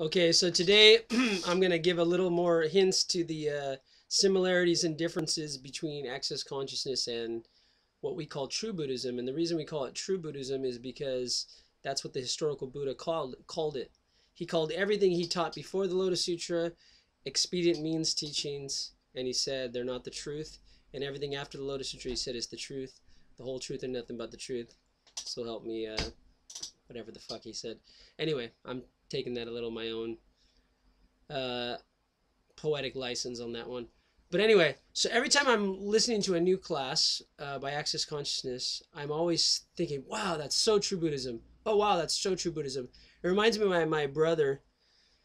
Okay, so today I'm going to give a little more hints to the similarities and differences between access consciousness and what we call true Buddhism. And the reason we call it true Buddhism is because that's what the historical Buddha called it. He called everything he taught before the Lotus Sutra expedient means teachings, and he said they're not the truth. And everything after the Lotus Sutra he said is the truth, the whole truth and nothing but the truth. So help me, whatever the fuck he said. Anyway, I'm taking that a little my own poetic license on that one. But anyway, so every time I'm listening to a new class by Access Consciousness, I'm always thinking, wow, that's so true Buddhism. Oh, wow, that's so true Buddhism. It reminds me of my brother,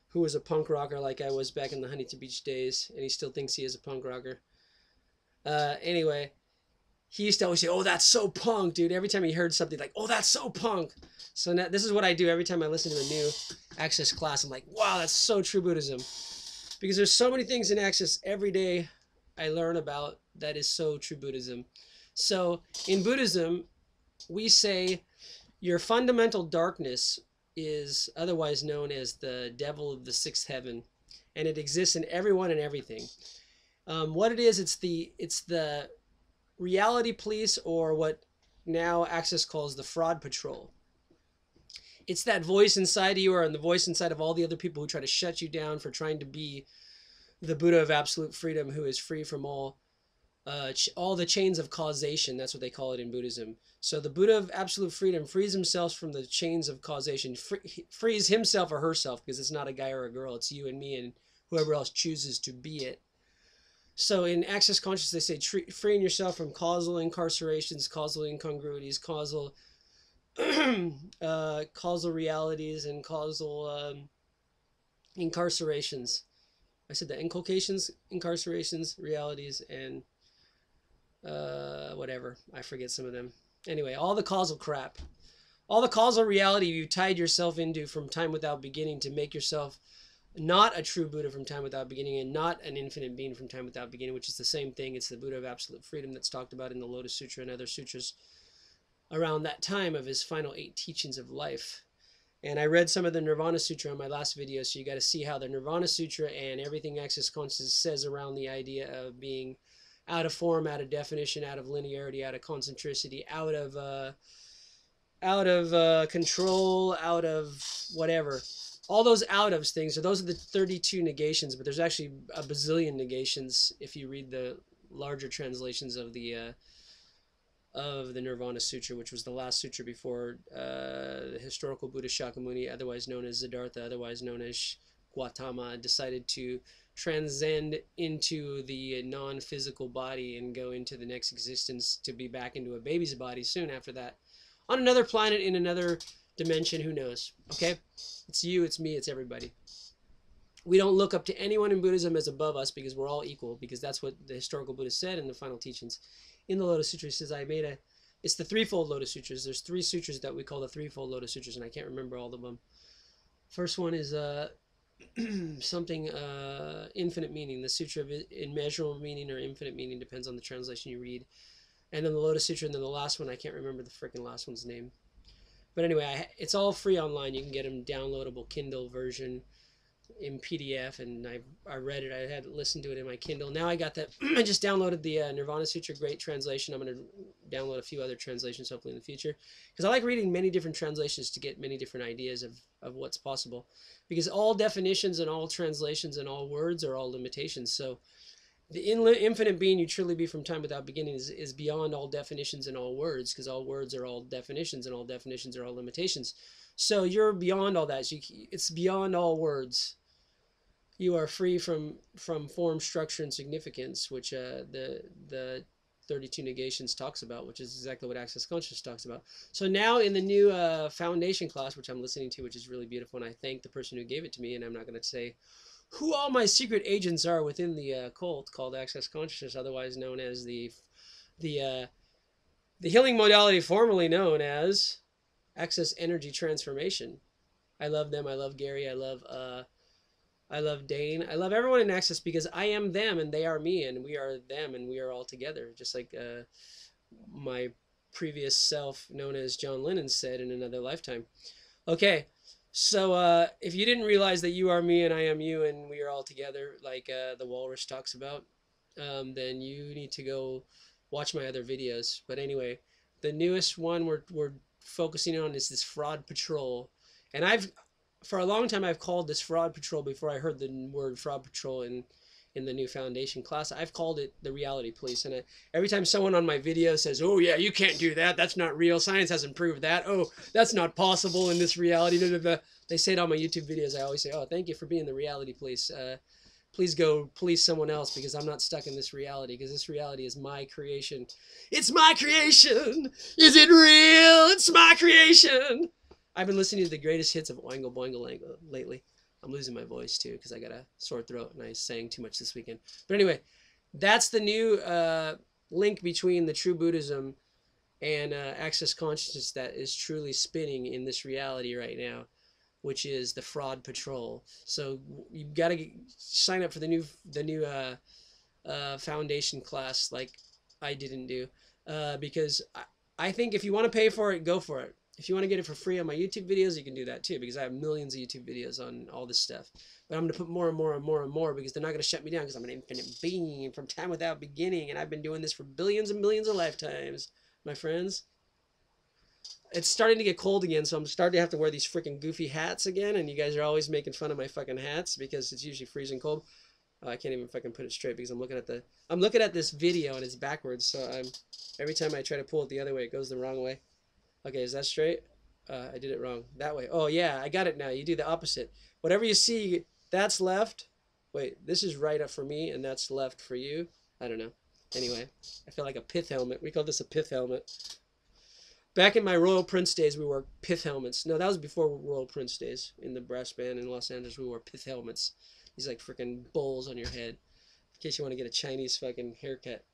who was a punk rocker like I was back in the Huntington Beach days, and he still thinks he is a punk rocker. Anyway, he used to always say, oh, that's so punk, dude. Every time he heard something, like, oh, that's so punk. So now, this is what I do every time I listen to a new Access class. I'm like, wow, that's so true Buddhism. Because there's so many things in Access every day I learn about that is so true Buddhism. So in Buddhism, we say your fundamental darkness is otherwise known as the devil of the sixth heaven. And it exists in everyone and everything. What it is, it's the reality police, or what now Access calls the fraud patrol. It's that voice inside of you, or the voice inside of all the other people who try to shut you down for trying to be the Buddha of absolute freedom, who is free from all the chains of causation. That's what they call it in Buddhism. So the Buddha of absolute freedom frees himself from the chains of causation, frees himself or herself, because it's not a guy or a girl. It's you and me and whoever else chooses to be it. So in Access Consciousness, they say freeing yourself from causal incarcerations, causal incongruities, causal causal realities, and causal incarcerations. I said the inculcations, incarcerations, realities, and whatever. I forget some of them. Anyway, all the causal crap. All the causal reality you tied yourself into from time without beginning to make yourself not a true Buddha from time without beginning, and not an infinite being from time without beginning, which is the same thing. It's the Buddha of absolute freedom that's talked about in the Lotus Sutra and other sutras around that time of his final 8 teachings of life. And I read some of the Nirvana Sutra in my last video, so you got to see how the Nirvana Sutra and everything Access Consciousness says around the idea of being out of form, out of definition, out of linearity, out of concentricity, out of control, out of whatever. All those out-ofs things, so those are the 32 negations, but there's actually a bazillion negations if you read the larger translations of the Nirvana Sutra, which was the last sutra before the historical Buddha Shakyamuni, otherwise known as Siddhartha, otherwise known as Gautama, decided to transcend into the non-physical body and go into the next existence to be back into a baby's body soon after that. On another planet, in another dimension, who knows? Okay? It's you, it's me, it's everybody. We don't look up to anyone in Buddhism as above us, because we're all equal, because that's what the historical Buddha said in the final teachings. In the Lotus Sutra, he says, it's the threefold Lotus Sutras. There's 3 sutras that we call the threefold Lotus Sutras, and I can't remember all of them. First one is something infinite meaning. The Sutra of immeasurable meaning or infinite meaning, depends on the translation you read. And then the Lotus Sutra, and then the last one, I can't remember the freaking last one's name. But anyway, it's all free online. You can get them downloadable Kindle version in PDF, and I read it. I had listened to it in my Kindle. Now I got that. I just downloaded the Nirvana Sutra, great translation. I'm going to download a few other translations hopefully in the future, because I like reading many different translations to get many different ideas of what's possible, because all definitions and all translations and all words are all limitations. So the infinite being you truly be from time without beginning is beyond all definitions and all words, because all words are all definitions and all definitions are all limitations. So you're beyond all that. So it's beyond all words. You are free from form, structure, and significance, which the 32 negations talks about, which is exactly what Access Consciousness talks about. So now in the new foundation class, which I'm listening to, which is really beautiful, and I thank the person who gave it to me, and I'm not going to say who all my secret agents are within the cult called Access Consciousness, otherwise known as the healing modality formerly known as Access Energy Transformation. I love them. I love Gary. I love Dain. I love everyone in Access, because I am them and they are me, and we are them, and we are all together. Just like my previous self, known as John Lennon, said in another lifetime. Okay. So if you didn't realize that you are me and I am you and we are all together, like the walrus talks about, then you need to go watch my other videos. But anyway, the newest one we're focusing on is this fraud patrol. And I've, for a long time, I've called this fraud patrol, before I heard the word fraud patrol in the new foundation class, I've called it the reality police. And every time someone on my video says, oh yeah, you can't do that, that's not real, science hasn't proved that, oh, that's not possible in this reality, blah, blah, blah. They say it on my YouTube videos, I always say, oh, thank you for being the reality police. Please go police someone else, because I'm not stuck in this reality, because this reality is my creation. It's my creation! Is it real? It's my creation! I've been listening to the greatest hits of Oingo Boingo lately. I'm losing my voice too because I got a sore throat and I sang too much this weekend. But anyway, that's the new link between the true Buddhism and access consciousness that is truly spinning in this reality right now, which is the fraud patrol. So you've got to sign up for the new foundation class, like I didn't do, because I think if you want to pay for it, go for it. If you want to get it for free on my YouTube videos, you can do that too, because I have millions of YouTube videos on all this stuff. But I'm going to put more and more and more and more, because they're not going to shut me down, because I'm an infinite being from time without beginning, and I've been doing this for billions and millions of lifetimes, my friends. It's starting to get cold again, so I'm starting to have to wear these freaking goofy hats again, and you guys are always making fun of my fucking hats because it's usually freezing cold. Oh, I can't even fucking put it straight because I'm looking at this video and it's backwards, so every time I try to pull it the other way, it goes the wrong way. Okay, is that straight? I did it wrong. That way. Oh, yeah, I got it now. You do the opposite. Whatever you see, that's left. Wait, this is right up for me, and that's left for you. I don't know. Anyway, I feel like a pith helmet. We call this a pith helmet. Back in my Royal Prince days, we wore pith helmets. No, that was before Royal Prince days. In the brass band in Los Angeles, we wore pith helmets. These, like, freaking bowls on your head in case you want to get a Chinese fucking haircut.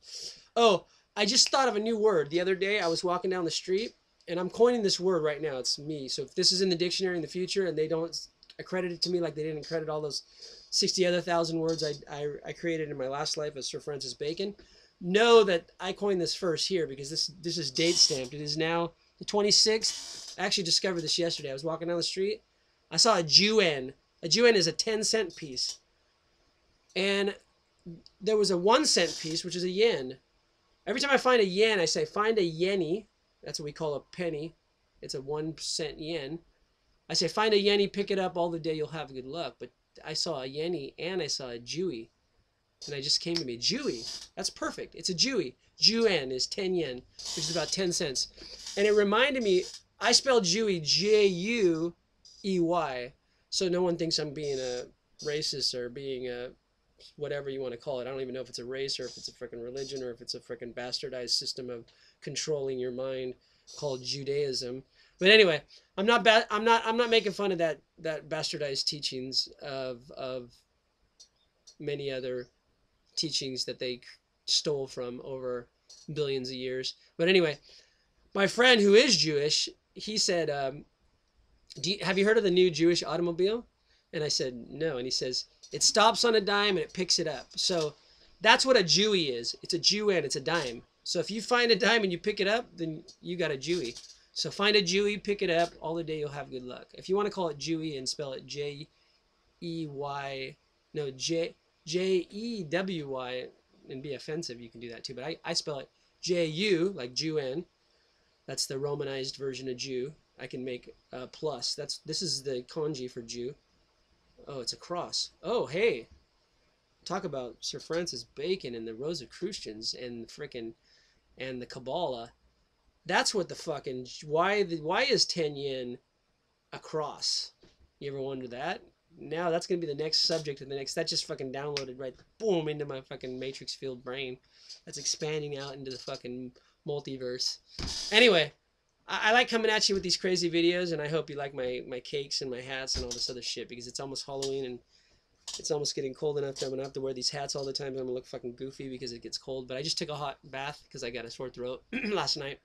Oh, I just thought of a new word. The other day, I was walking down the street. And I'm coining this word right now, it's me. So if this is in the dictionary in the future and they don't accredit it to me like they didn't accredit all those 60 other thousand words I created in my last life as Sir Francis Bacon, know that I coined this first here because this is date stamped. It is now the 26th. I actually discovered this yesterday. I was walking down the street. I saw a juan. A juan is a 10-cent piece. And there was a 1-cent piece, which is a yen. Every time I find a yen, I say, find a yenny. That's what we call a penny. It's a 1-cent yen. I say, find a yenny, pick it up all the day, you'll have good luck. But I saw a yenny and I saw a Jewy. And I just came to me, Jewy. That's perfect. It's a Jewy. Juan is 10 yen, which is about 10 cents. And it reminded me, I spelled Jewy, J-U-E-Y. So no one thinks I'm being a racist or being a whatever you want to call it. I don't even know if it's a race or if it's a freaking religion or if it's a freaking bastardized system of controlling your mind called Judaism. But anyway, I'm not making fun of that bastardized teachings of many other teachings that they stole from over billions of years. But anyway, my friend who is Jewish, he said, have you heard of the new Jewish automobile? And I said, no. And he says, it stops on a dime and it picks it up. So that's what a Jewy is. It's a juan, it's a dime. So if you find a dime and you pick it up, then you got a Jewy. So find a Jewy, pick it up, all the day you'll have good luck. If you want to call it Jewy and spell it J-E-Y, no, J-E-W-Y, and be offensive, you can do that too. But I spell it J-U, like Jew-N. That's the Romanized version of Jew. I can make a plus. This is the kanji for Jew. Oh, it's a cross. Oh, hey. Talk about Sir Francis Bacon and the Rosicrucians and frickin' and the Kabbalah. That's what the fucking why is 10 yen a cross? You ever wonder that? Now that's gonna be the next subject of the next. That just fucking downloaded right boom into my fucking matrix field brain. That's expanding out into the fucking multiverse. Anyway, I like coming at you with these crazy videos, and I hope you like my cakes and my hats and all this other shit, because it's almost Halloween and it's almost getting cold enough that I'm gonna have to wear these hats all the time. I'm gonna look fucking goofy because it gets cold. But I just took a hot bath because I got a sore throat last night.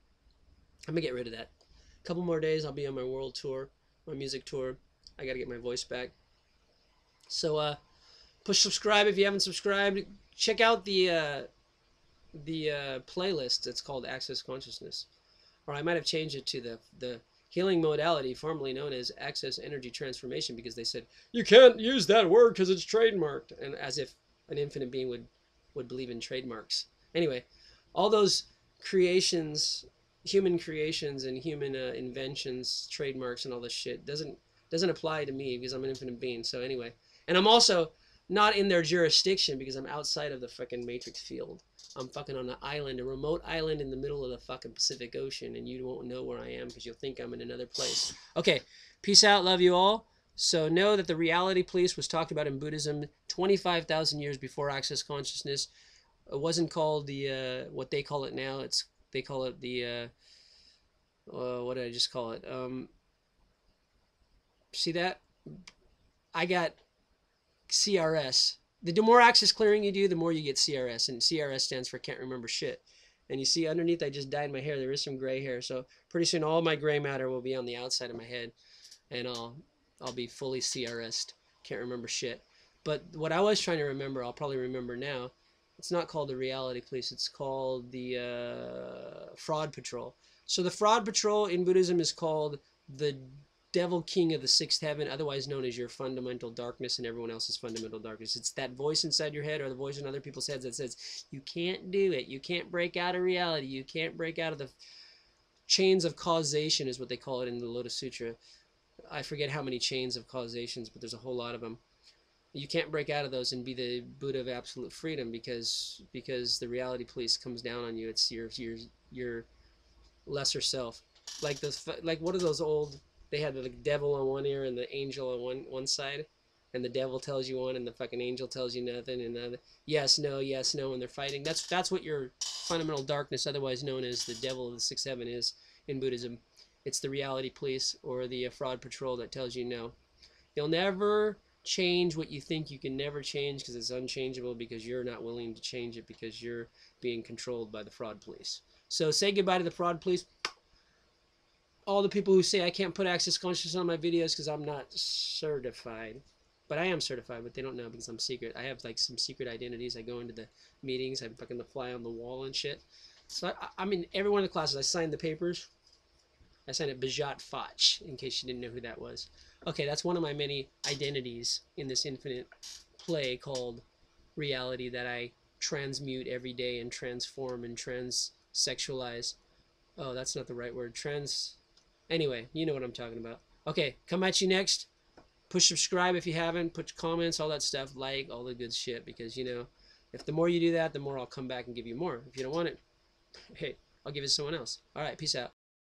I'm gonna get rid of that. A couple more days, I'll be on my world tour, my music tour. I gotta get my voice back. So push subscribe if you haven't subscribed. Check out the playlist. It's called Access Consciousness, or I might have changed it to the healing modality formerly known as Access Energy Transformation, because they said, you can't use that word because it's trademarked, and as if an infinite being would believe in trademarks. Anyway, all those creations, human creations and human inventions, trademarks and all this shit doesn't apply to me because I'm an infinite being. So anyway, and I'm also not in their jurisdiction because I'm outside of the fucking matrix field. I'm fucking on an island, a remote island in the middle of the fucking Pacific Ocean, and you won't know where I am because you'll think I'm in another place. Okay, peace out, love you all. So know that the reality police was talked about in Buddhism 25,000 years before Access Consciousness. It wasn't called the, what they call it now, they call it the, what did I just call it? See that? I got CRS. The more access clearing you do, the more you get CRS, and CRS stands for can't remember shit. And you see underneath, I just dyed my hair. There is some gray hair, so pretty soon all my gray matter will be on the outside of my head, and I'll be fully CRS'd. Can't remember shit. But what I was trying to remember, I'll probably remember now. It's not called the reality police. It's called the fraud patrol. So the fraud patrol in Buddhism is called the devil king of the sixth heaven, otherwise known as your fundamental darkness and everyone else's fundamental darkness. It's that voice inside your head or the voice in other people's heads that says, you can't do it. You can't break out of reality. You can't break out of the chains of causation is what they call it in the Lotus Sutra. I forget how many chains of causations, but there's a whole lot of them. You can't break out of those and be the Buddha of absolute freedom because the reality police comes down on you. It's your lesser self. Like those, like what are those old? They had the devil on one ear and the angel on one side, and the devil tells you one and the fucking angel tells you nothing, and the other, yes, no, and they're fighting. That's what your fundamental darkness, otherwise known as the devil of the sixth heaven, is in Buddhism. It's the reality police or the fraud patrol that tells you no. You'll never change what you think you can never change because it's unchangeable, because you're not willing to change it because you're being controlled by the fraud police. So say goodbye to the fraud police. All the people who say I can't put access consciousness on my videos because I'm not certified. But I am certified, but they don't know because I'm secret. I have like some secret identities. I go into the meetings. I'm fucking the fly on the wall and shit. So I'm in every one of the classes. I sign the papers. I signed it Bajot Foch, in case you didn't know who that was. Okay, that's one of my many identities in this infinite play called reality that I transmute every day and transform and transsexualize. Oh, that's not the right word. Anyway, you know what I'm talking about. Okay, come at you next. Push subscribe if you haven't. Put comments, all that stuff. Like, all the good shit. Because, you know, if the more you do that, the more I'll come back and give you more. If you don't want it, hey, I'll give it to someone else. All right, peace out.